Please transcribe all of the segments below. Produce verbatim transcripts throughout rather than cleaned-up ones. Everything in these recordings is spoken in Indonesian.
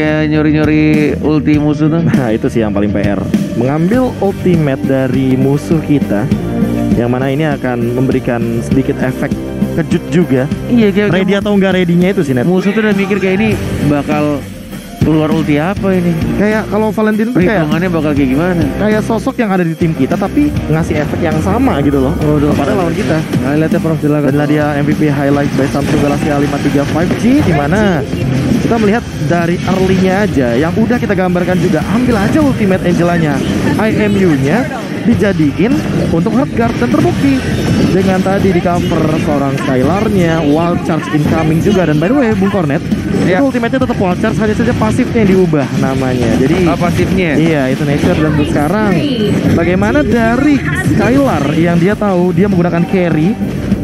kayak nyuri-nyuri ulti musuh tuh. Nah itu sih yang paling P R, mengambil ultimate dari musuh kita, yang mana ini akan memberikan sedikit efek kejut juga. Iya, kayak ready kayak atau enggak ready-nya itu sih, Net. Musuh tuh udah mikir kayak ini bakal keluar ulti apa ini. Kayak kalau Valentine tuh kayak hitungannya bakal kayak gimana, kayak sosok yang ada di tim kita tapi ngasih efek yang sama gitu loh. Oh, udah pada lawan kita. Nah, lihat ya Prof, silakan. Dan dia M V P highlight by Samsung Galaxy A lima tiga lima G, di mana kita melihat dari early-nya aja yang udah kita gambarkan juga. Ambil aja ultimate Angelanya, I M U-nya dijadiin untuk hard guard, dan terbukti dengan tadi di cover seorang Skylar-nya, wild charge incoming juga. Dan by the way Bung Cornet, ya, ultimate-nya tetap wild charge, hanya saja pasifnya diubah namanya. Jadi oh, pasifnya? Iya, itu nature. Dan untuk sekarang bagaimana dari Skylar yang dia tahu dia menggunakan carry,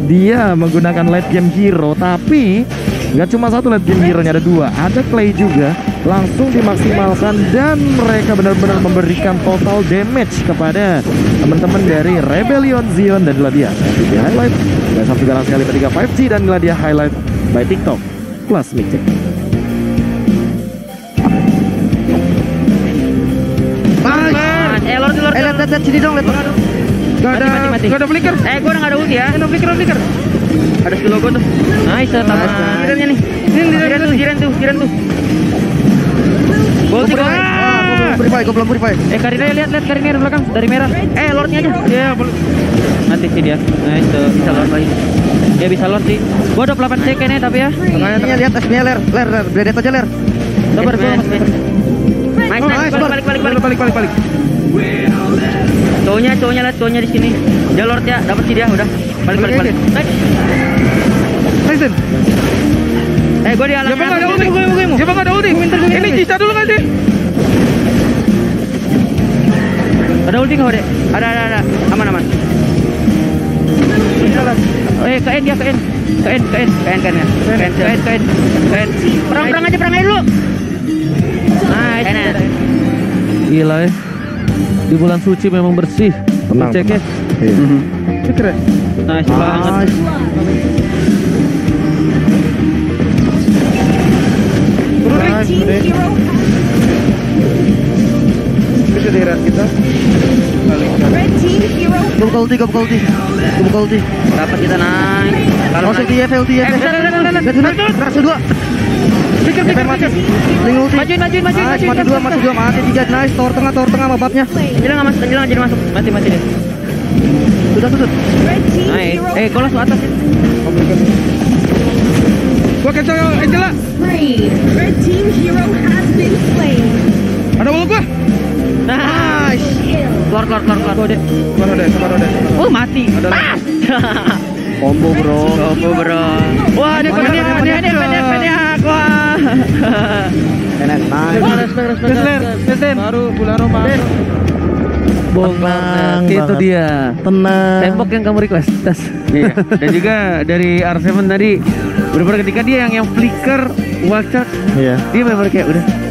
dia menggunakan late game hero, tapi nggak cuma satu late game hero-nya, ada dua, ada Clay juga, langsung dimaksimalkan. Dan mereka benar-benar memberikan total damage kepada teman-teman dari Rebellion Zion. Dan inilah dia M V P highlight dan Samsung Galaxy A lima tiga lima G, dan inilah dia highlight by TikTok plus mic check. Eh, lihat-lihat sini dong, lihat dong. Gak ada, gak ada flicker. Eh, gue gak ada ulti ya. Ada flicker, ada flicker. Ada skill logo tuh. Nice, tambahan jirannya nih. Jiran tuh, jiran tuh, jiran tuh. Bolti gua. Purify, gua belum purify. Eh, Karina lihat, lihat Karina di belakang dari merah. Eh, lordnya aja. Iya, belum. Mati sih dia. Nice tuh, bisa lord lagi. Dia bisa lord sih. Gua dua puluh delapan second ya tapi ya. Makanya lihat S-nya ler, ler, ler, bledet aja ler. Sabar, gua masih. Nice, balik, balik, balik, balik, balik, balik. Cowoknya, cowoknya lihat cowoknya di sini. Dia lord ya, dapat sih dia udah. Balik, balik, balik. Nice. Eh, gue di alam. Siapa nggak ada ulti? Siapa nggak ada ulti? Ini Cica dulu nggak sih? Ada ulti nggak, Dek? Ada, ada, ada. Aman, aman. Eh, K N dia, K N, K N, K N, K N, K N, K N, K N, K N, K N. Perang, perang aja, perang aja dulu. Nice. Gila ya. Di bulan suci memang bersih. Tenang. Ceknya. Itu keren. Nice banget. Gede. Bisa diheret kita. Buka ulti, buka ulti, buka ulti. Dapat kita naik. Kalau masuk dia F L T ya. Rasu dua. Pikir pikir mati. Tinggal ulti. Majuin, majuin, majuin, majuin. Mati dua, mati dua, mati tiga. Nice. Tower tengah, tower tengah mabapnya. Jangan masuk, jangan jadi masuk. Mati, mati deh. Sudah, sudah. Naik. Eh, kolos ke atas. Gua kecil Angela. Red team hero has been slain. Ada wall gua. Nice. Keluar, keluar, keluar, keluar. Dek. Keluar, Dek. Keluar, Dek. Oh, mati. Mas. Combo, Bro. Combo, Bro. Wah, dia kena, dia dia dia wah. Enak, nice. Baru bulan Ramadan. Tenang, itu dia. Tenang. Tembok yang kamu request. Tas. Iya. Dan juga dari R seven tadi, benar-benar ketika dia yang yang flicker, wild charge, yeah, dia benar-benar kayak udah